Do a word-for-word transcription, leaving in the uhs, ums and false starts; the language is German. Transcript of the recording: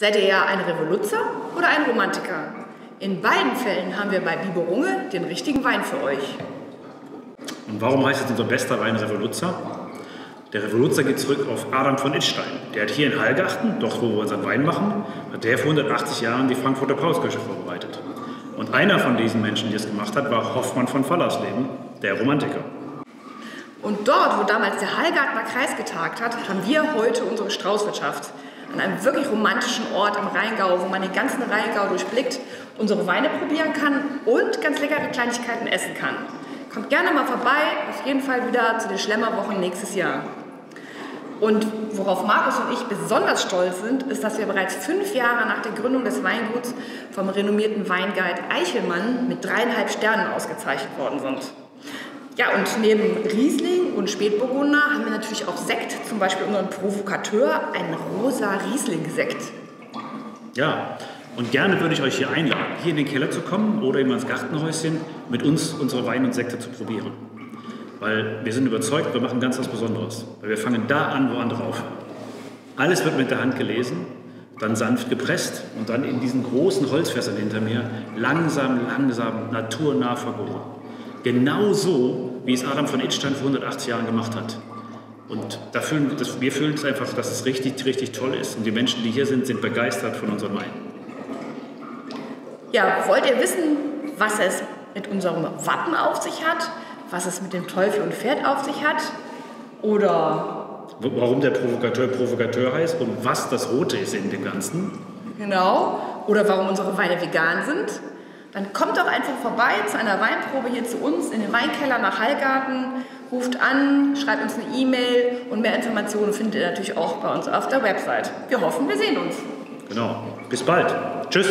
Seid ihr ja ein Revoluzer oder ein Romantiker? In beiden Fällen haben wir bei Bibo Runge den richtigen Wein für euch. Und warum heißt jetzt unser bester Wein Revoluzer? Der Revoluzer geht zurück auf Adam von Itzstein. Der hat hier in Hallgarten, dort wo wir unseren Wein machen, hat der vor hundertachtzig Jahren die Frankfurter Paulskirche vorbereitet. Und einer von diesen Menschen, die es gemacht hat, war Hoffmann von Fallersleben, der Romantiker. Und dort, wo damals der Hallgartner Kreis getagt hat, haben wir heute unsere Straußwirtschaft. An einem wirklich romantischen Ort im Rheingau, wo man den ganzen Rheingau durchblickt, unsere Weine probieren kann und ganz leckere Kleinigkeiten essen kann. Kommt gerne mal vorbei, auf jeden Fall wieder zu den Schlemmerwochen nächstes Jahr. Und worauf Markus und ich besonders stolz sind, ist, dass wir bereits fünf Jahre nach der Gründung des Weinguts vom renommierten Weinguide Eichelmann mit dreieinhalb Sternen ausgezeichnet worden sind. Ja, und neben Riesling und Spätburgunder haben wir natürlich auch Sekt, zum Beispiel unseren Provokateur, einen rosa Riesling-Sekt. Ja, und gerne würde ich euch hier einladen, hier in den Keller zu kommen oder eben ins Gartenhäuschen, mit uns unsere Weine und Sekte zu probieren. Weil wir sind überzeugt, wir machen ganz was Besonderes. Weil wir fangen da an, wo andere aufhören. Alles wird mit der Hand gelesen, dann sanft gepresst und dann in diesen großen Holzfässern hinter mir langsam, langsam, naturnah vergoren. Genau so, wie es Adam von Itzstein vor hundertachtzig Jahren gemacht hat. Und da fühlen, das, wir fühlen es einfach, dass es richtig, richtig toll ist. Und die Menschen, die hier sind, sind begeistert von unserem Wein. Ja, wollt ihr wissen, was es mit unserem Wappen auf sich hat? Was es mit dem Teufel und Pferd auf sich hat? Oder warum der Provokateur Provokateur heißt und was das Rote ist in dem Ganzen? Genau. Oder warum unsere Weine vegan sind? Dann kommt doch einfach vorbei zu einer Weinprobe hier zu uns in den Weinkeller nach Hallgarten, ruft an, schreibt uns eine E-Mail und mehr Informationen findet ihr natürlich auch bei uns auf der Website. Wir hoffen, wir sehen uns. Genau. Bis bald. Tschüss.